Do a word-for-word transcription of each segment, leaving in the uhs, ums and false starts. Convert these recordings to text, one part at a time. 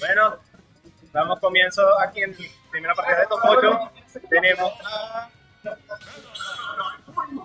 Bueno, damos comienzo aquí en primera partida de top ocho. Tenemos a...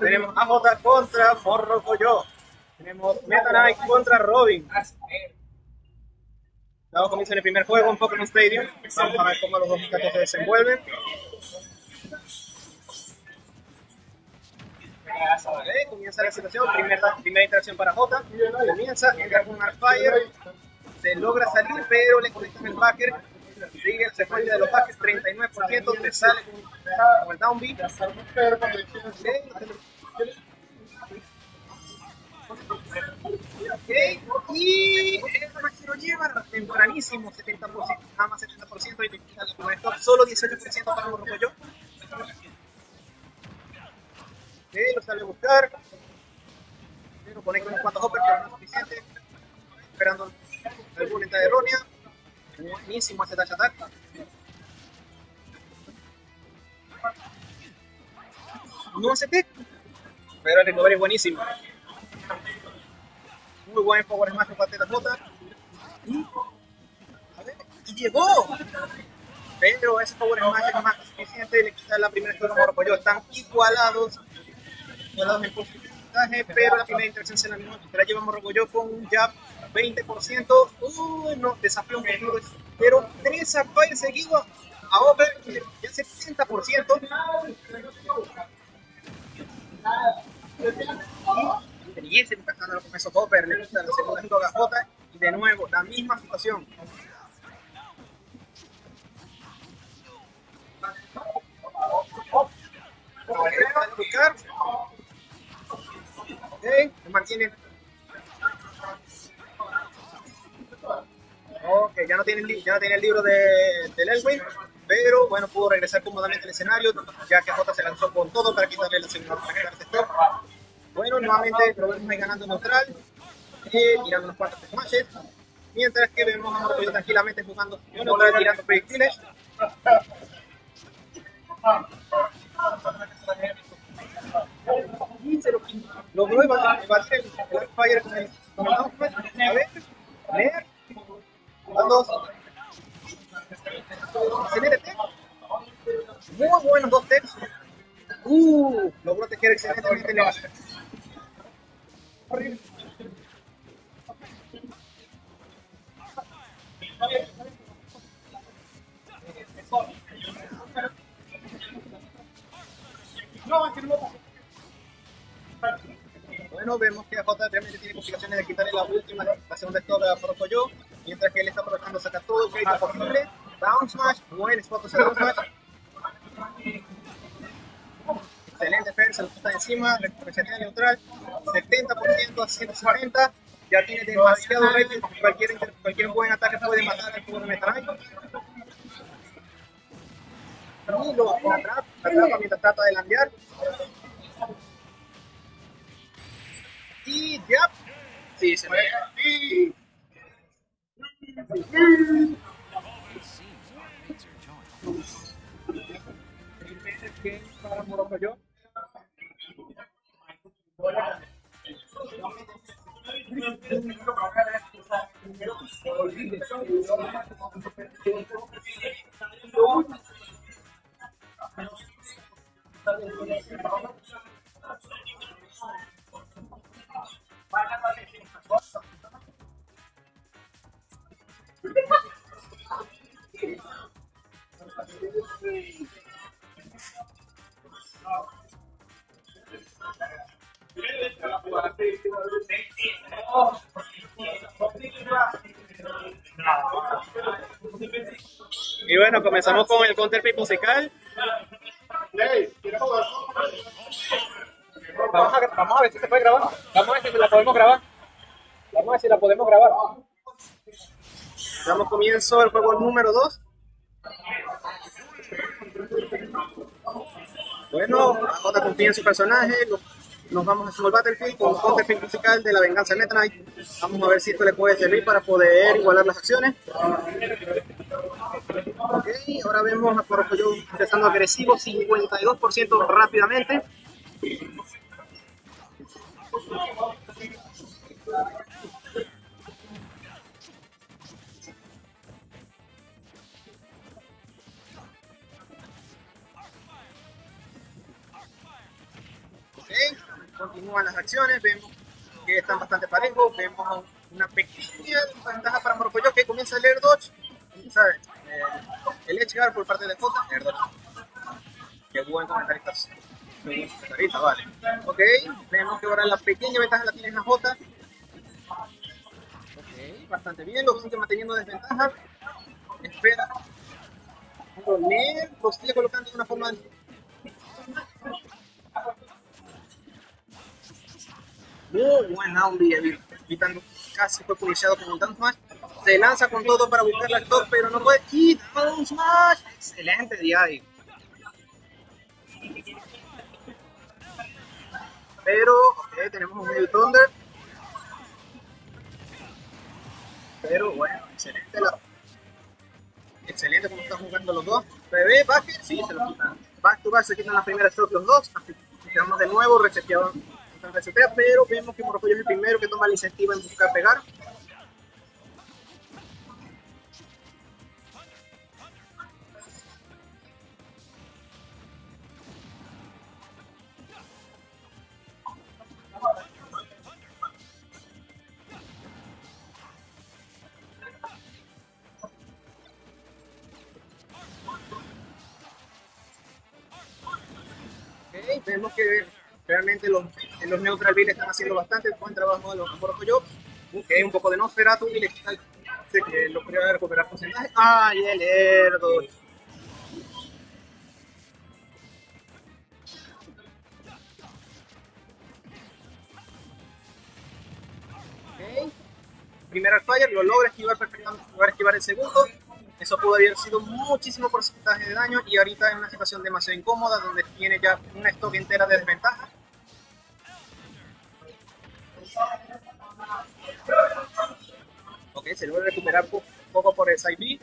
Tenemos Ajota contra Forro Coyo. Tenemos Meta Knight contra Robin. Damos comienzo en el primer juego en Pokémon Stadium. Vamos a ver cómo los dos gatos se desenvuelven. Okay, comienza la situación, primera, primera interacción para Jota, comienza, entra con un Arfire, se logra salir pero le conectan el backer, sigue el secuencia de los backers, treinta y nueve por ciento, le sale con, con el down beat, okay, y esta máquina lo lleva tempranísimo, setenta por ciento, nada más setenta por ciento y le quita la conector, solo dieciocho por ciento para un Rocoyo. Sí, lo sale a buscar. Lo conecta unos cuantos hoppers, pero no es suficiente. Esperando alguna entrada errónea. Buenísimo ese dash attack. No hace tech, pero el recovery es buenísimo. Muy buen power smash por parte de la Jota. A ver, y llegó. Pero ese power smash es más que suficiente. Le quita la primera historia de Morrocoyo. Están igualados. Pero la primera interacción se la misma. La lleva Morrocoyo con un jab veinte por ciento. Uy, no, desafío muy duro. Pero tres Arfires seguidos a Over, ya setenta por ciento. Y ese está dándolo con esos Over. Le gusta la segunda jugada a Jota. Y de nuevo, la misma situación. A buscar. Okay, se mantiene. Ok, ya no tiene el, ya no tiene el libro de, del Elwin, pero bueno, pudo regresar cómodamente al escenario, ya que Jota se lanzó con todo para quitarle la segunda sector. Bueno, nuevamente lo vemos ahí ganando neutral, eh, tirando unos cuantos smashes, mientras que vemos a Morrocoyo tranquilamente jugando, no tirando proyectiles. Logró evadir el Arfire con el Downfire. A ver, Leer, dos. Excelente. Muy buenos dos teps. Uh, logró tejer excelentemente el Arfire. Bueno, vemos que Ajota realmente tiene complicaciones de quitarle la última, la segunda stop a Morrocoyo, mientras que él está aprovechando sacar todo el crédito posible. Down Smash, buen spot hacia Down Smash. Excelente fair, se lo está encima, referencia neutral, setenta por ciento a ciento setenta. Ya tiene demasiado rating, cualquier, cualquier buen ataque puede matar al jugador de Meta Knight. Y lo atrapa, atrapa mientras trata de landear. Y ya. Sí, se ve. Sí. ¿Qué para Morrocoyo? Y bueno, comenzamos con el counter pick musical. Vamos a, vamos a ver si se puede grabar. Vamos a ver si la podemos grabar. Vamos a ver si la podemos grabar. Damos comienzo al juego número dos. Bueno, Jota confía en su personaje. Nos vamos a su Battlefield con un counterpick musical de la venganza de Meta Knight. Vamos a ver si esto le puede servir para poder igualar las acciones. Ok, ahora vemos a Morrocoyo empezando agresivo, cincuenta y dos por ciento rápidamente. cómo van las acciones, vemos que están bastante parejos, vemos una pequeña ventaja para Morrocoyo que comienza el Air Dodge, ¿sabes? El, el Edgeguard por parte de Jota, Air Dodge. Qué buen comentarista. Comentarista, vale. Ok, vemos que ahora la pequeña ventaja la tiene Ajota. Ok, bastante bien, lo sigue manteniendo desventaja. Espera. Lo sigue colocando de una forma... Muy buena Ombi, evitando casi fue publicado con un down smash. Se lanza con todo para buscar la top, pero no puede. ¡Y down smash! Excelente D I. Pero, ok, tenemos un Heavy Thunder. Pero bueno, excelente la... Excelente como están jugando los dos. P B, back, sí, se lo quitan. Back to back se quitan las primeras shots los dos. Quedamos de nuevo reseteados. Pero vemos que Morrocoyo es el primero que toma la iniciativa en buscar pegar. Okay, vemos que realmente los Los neutral Bill están haciendo bastante buen trabajo de los Morrocoyo. Ok, un poco de Nosferatu y le quita el... Sí, que lo quería recuperar porcentaje. ¡Ay, el Erdo! Ok. Primer Alfire, lo logra esquivar perfectamente, logra esquivar el segundo. Eso pudo haber sido muchísimo porcentaje de daño y ahorita es una situación demasiado incómoda donde tiene ya una stock entera de desventaja. Ok, se logra recuperar un po poco por el side B.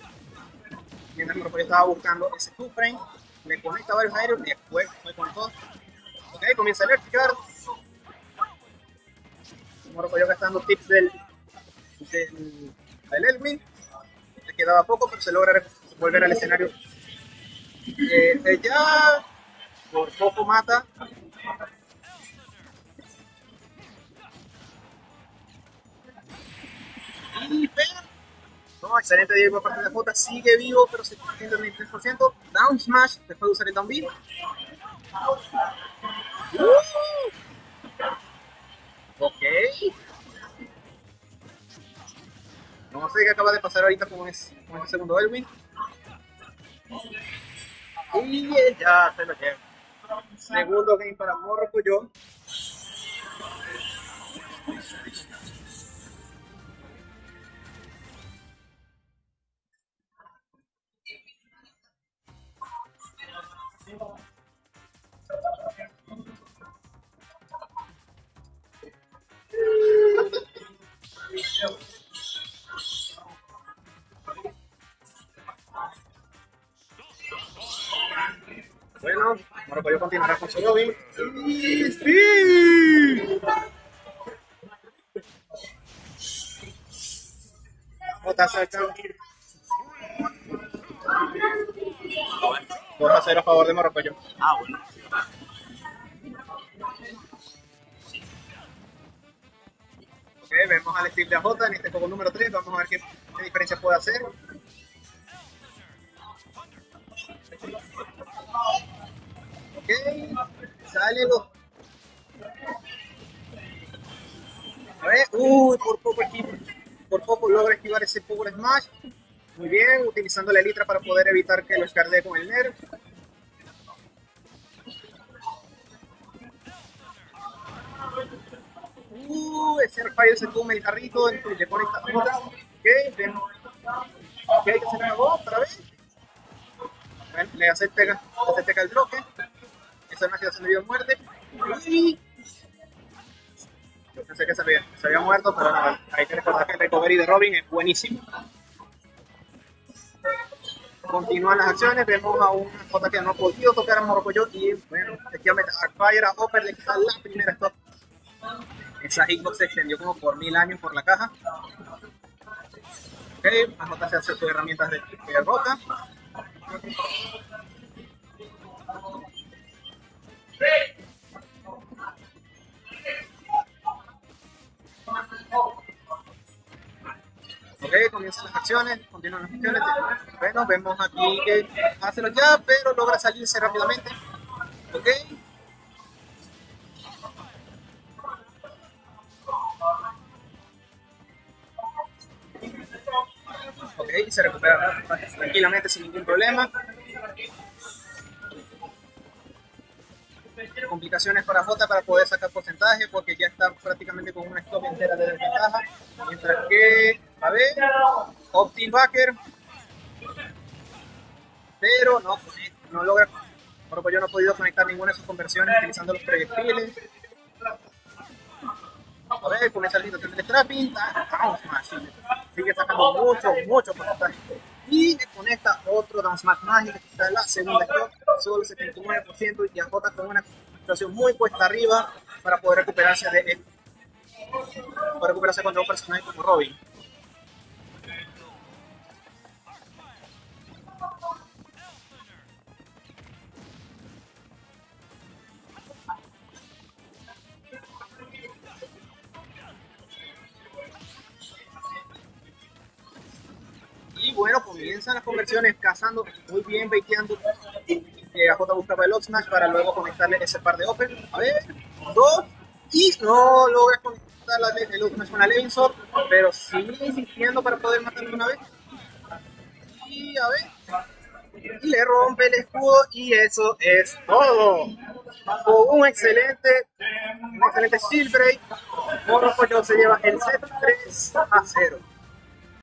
Mientras Morrocoyo estaba buscando ese two frame, le conecta varios aéreos y después fue con todo. Ok, comienza el vertical. Morrocoyo gastando tips del, del, del Elwin. Le quedaba poco, pero se logra volver al escenario. Eh, eh, ya por poco mata. Y pega. No, excelente Diego por parte de Jota, sigue vivo, pero se está haciendo el veintitrés por ciento. Down smash, después de usar el down beat. Uh. Ok. No sé qué acaba de pasar ahorita con ese, con ese segundo Elwin. Y ya se lo lleva. Segundo game para Morrocoyo. Bueno, Morrocoyo continuará con su Robin. ¡Sí! ¡Sí! Jota salta. dos a cero a favor de Morrocoyo. Ah, bueno. Ok, vemos al Steel de Ajota en este juego número tres. Vamos a ver qué, qué diferencia puede hacer. Ok, sale los... A ver, uy, por poco equipo. Por poco logra esquivar ese Power Smash. Muy bien, utilizando la elitra para poder evitar que lo escardee con el nerf. Uh, ese Airfire se come el carrito, entonces le conecta a otra. Ok, bien. Ok, que se cagó otra vez. Bueno, le hace pega, le hace pega el bloque. Esa es una situación de vida o muerte. Y... Yo pensé que se había, se había muerto, pero nada, ahí te recordás que el recovery de Robin es buenísimo. Continúan las acciones, vemos a un Jota que no ha podido tocar a Morrocoyo y bueno, efectivamente Arfire a Hopper le quita la primera stop. Esa hitbox se extendió como por mil años por la caja. Ok, Ajota se hace sus herramientas de rota. Ok, comienzan las acciones, continúan las acciones. Bueno, vemos aquí que hace los jabs, pero logra salirse rápidamente. Ok. Ok, se recupera tranquilamente sin ningún problema. Complicaciones para Jota para poder sacar porcentaje, porque ya está prácticamente con una stop entera de desventaja. Mientras que, a ver, Optin Backer, pero no, no logra. Por yo no he podido conectar ninguna de sus conversiones utilizando los proyectiles. A ver, con esa lista de trapping, sigue sacando mucho, mucho porcentaje. Y con esta otro Down Smash mágico que está en la segunda stop, solo el setenta y nueve por ciento, y Ajota con una situación muy cuesta arriba para poder recuperarse de esto, para recuperarse contra un personaje como Robin. Y bueno, comienzan las conversiones cazando, muy bien baiteando. Eh, Ajota buscaba el Up Smash para luego conectarle ese par de open. A ver, dos, y no logra conectar la, el Up Smash con la Levin Sword, pero sigue insistiendo para poder matarlo una vez. Y a ver, y le rompe el escudo, y eso es todo. Con un excelente, un excelente Shield Break, Forro Coyo se lleva el set tres a cero.